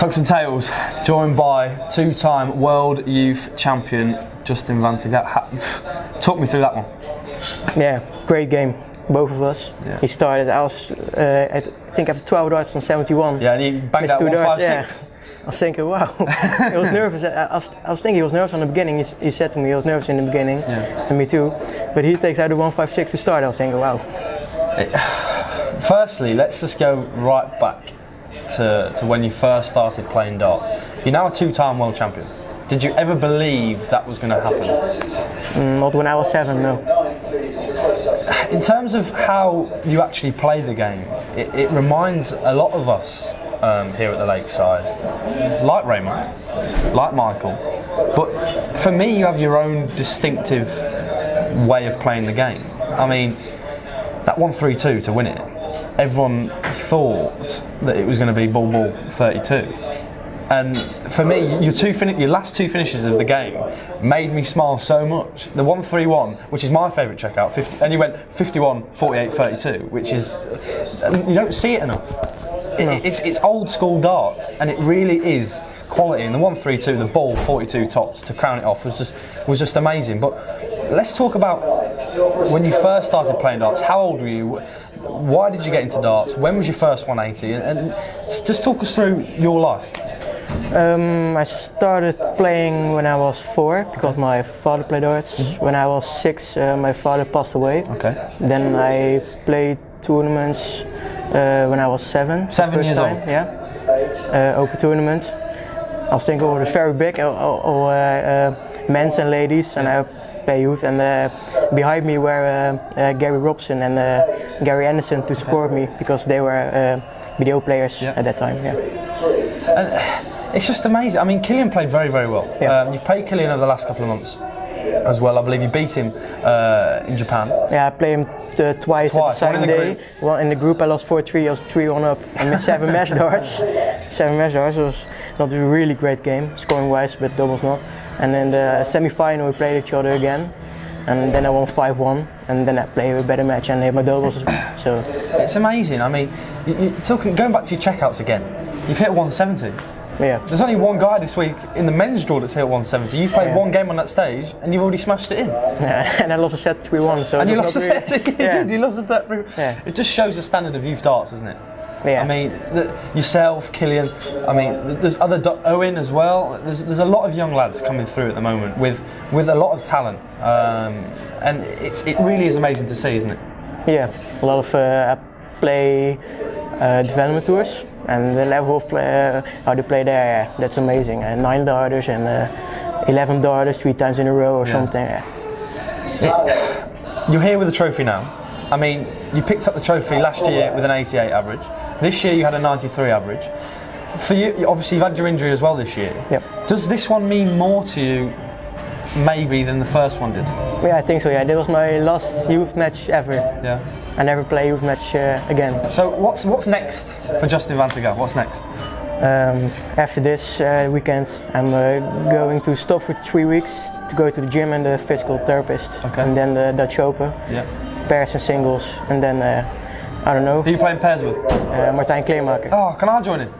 Tugs and Tails, joined by two-time World Youth Champion Justin van Tergouw. Talk me through that one. Yeah, great game, both of us. Yeah. He started us, I think after 12 darts from 71. Yeah, and he banged out 156. Yeah. I was thinking, wow. He was nervous. I was thinking he was nervous in the beginning. He said to me he was nervous in the beginning, yeah, and me too. But he takes out the 156 to start. I was thinking, wow. Firstly, let's just go right back to when you first started playing darts. You're now a two-time world champion. Did you ever believe that was going to happen? Not when I was 7, no. In terms of how you actually play the game, it reminds a lot of us here at the Lakeside, like Raymond, like Michael. But for me, you have your own distinctive way of playing the game. I mean, that 1-3-2 to win it, everyone thought that it was going to be ball ball 32, and for me, your last two finishes of the game made me smile so much. The 1-3-1, which is my favourite checkout, and you went 51, 48, 32, which is, you don't see it enough. It's old school darts, and it really is quality. And the 1-3-2, the ball 42 tops to crown it off was just amazing. But let's talk about when you first started playing darts. How old were you? Why did you get into darts? When was your first 180? And just talk us through your life. I started playing when I was 4 because my father played darts. Mm-hmm. When I was 6, my father passed away. Okay. Then I played tournaments when I was 7. 7 years old. Yeah. Open tournament. I was thinking, oh, they're very big, men's and ladies, and I play youth, and behind me were Gary Robson and Gary Anderson to support me because they were video players, yeah, at that time. Yeah. And it's just amazing. I mean, Killian played very, very well. Yeah. You've played Killian over the last couple of months as well. I believe you beat him in Japan. Yeah, I played him twice at the same day. One in the group, I lost 4-3, I was 3-1 up, and with 7 mesh darts. 7 mesh darts was not a really great game, scoring wise, but doubles not. And in the semi-final we played each other again, and then I won 5-1, and then I played a better match and hit my doubles as well. So it's amazing. I mean, going back to your checkouts again, you've hit 170. Yeah. There's only one guy this week in the men's draw that's hit 170. You've played, yeah, one game on that stage and you've already smashed it in. Yeah, and I lost a set 3-1. So and you lost a set. Yeah. You lost a set. Yeah. It just shows the standard of youth darts, doesn't it? Yeah. I mean, yourself, Killian, I mean, there's other, Owen as well, there's a lot of young lads coming through at the moment with a lot of talent, and it really is amazing to see, isn't it? Yeah, a lot of play development tours, and the level of play, how they play there, yeah, that's amazing. 9 darters and 11 darters 3 times in a row or, yeah, something. Yeah. You're here with a trophy now. I mean, you picked up the trophy last year with an 88 average. This year you had a 93 average. For you, obviously you've had your injury as well this year. Yep. Does this one mean more to you maybe than the first one did? Yeah, I think so, yeah. That was my last youth match ever. Yeah. I never play youth match again. So what's next for Justin van Tergouw? What's next? After this weekend, I'm going to stop for 3 weeks to go to the gym and the physical therapist. Okay. And then the Dutch Open. Yeah. Pairs and singles, and then I don't know. Who are you playing pairs with? Martijn Klemaker. Oh, can I join him?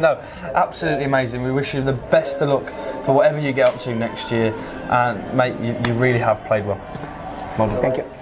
No, absolutely amazing. We wish you the best of luck for whatever you get up to next year, and mate, you really have played well. Thank you.